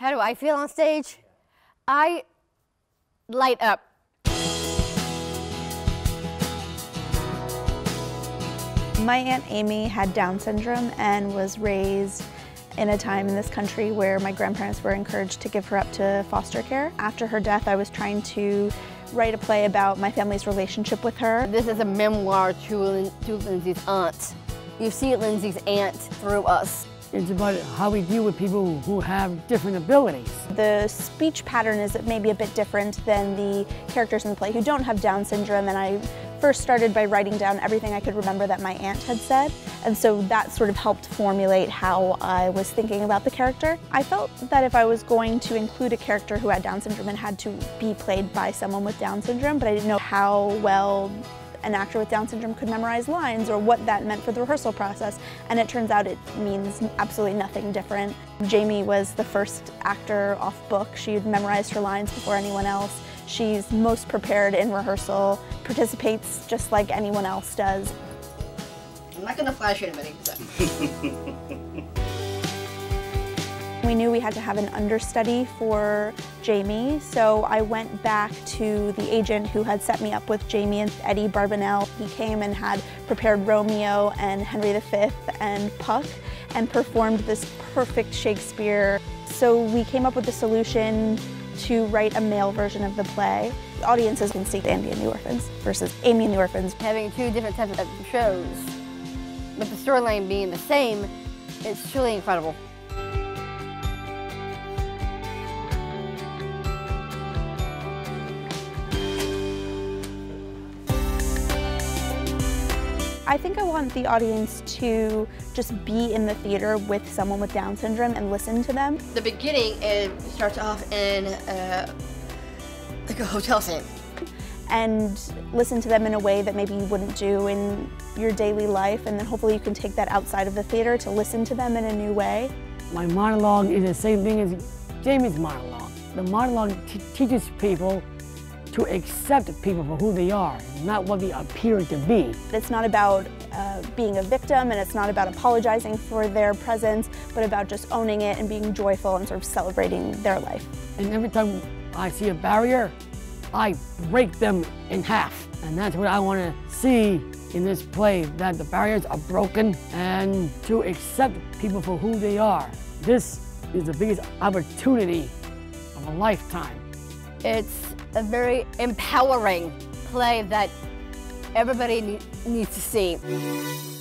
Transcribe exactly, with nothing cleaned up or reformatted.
How do I feel on stage? I light up. My Aunt Amy had Down syndrome and was raised in a time in this country where my grandparents were encouraged to give her up to foster care. After her death, I was trying to write a play about my family's relationship with her. This is a memoir to, to Lindsay's aunt. You see Lindsay's aunt through us. It's about how we deal with people who have different abilities. The speech pattern is maybe a bit different than the characters in the play who don't have Down syndrome, and I first started by writing down everything I could remember that my aunt had said, and so that sort of helped formulate how I was thinking about the character. I felt that if I was going to include a character who had Down syndrome, it had to be played by someone with Down syndrome, but I didn't know how well an actor with Down syndrome could memorize lines or what that meant for the rehearsal process, and it turns out it means absolutely nothing different. Jamie was the first actor off book. She had memorized her lines before anyone else. She's most prepared in rehearsal, participates just like anyone else does. I'm not gonna flash anybody, so. We knew we had to have an understudy for Jamie, so I went back to the agent who had set me up with Jamie and Eddie Barbanell. He came and had prepared Romeo and Henry the Fifth and Puck and performed this perfect Shakespeare. So we came up with a solution to write a male version of the play. Audiences can see Andy and the Orphans versus Amy and the Orphans. Having two different types of shows, with the storyline being the same, it's truly incredible. I think I want the audience to just be in the theater with someone with Down syndrome and listen to them. The beginning, it starts off in uh, like a hotel scene. And listen to them in a way that maybe you wouldn't do in your daily life, and then hopefully you can take that outside of the theater to listen to them in a new way. My monologue is the same thing as Jamie's monologue. The monologue t teaches people to accept people for who they are, not what they appear to be. It's not about uh, being a victim, and it's not about apologizing for their presence, but about just owning it and being joyful and sort of celebrating their life. And every time I see a barrier, I break them in half. And that's what I want to see in this play, that the barriers are broken and to accept people for who they are. This is the biggest opportunity of a lifetime. It's a very empowering play that everybody need, needs to see.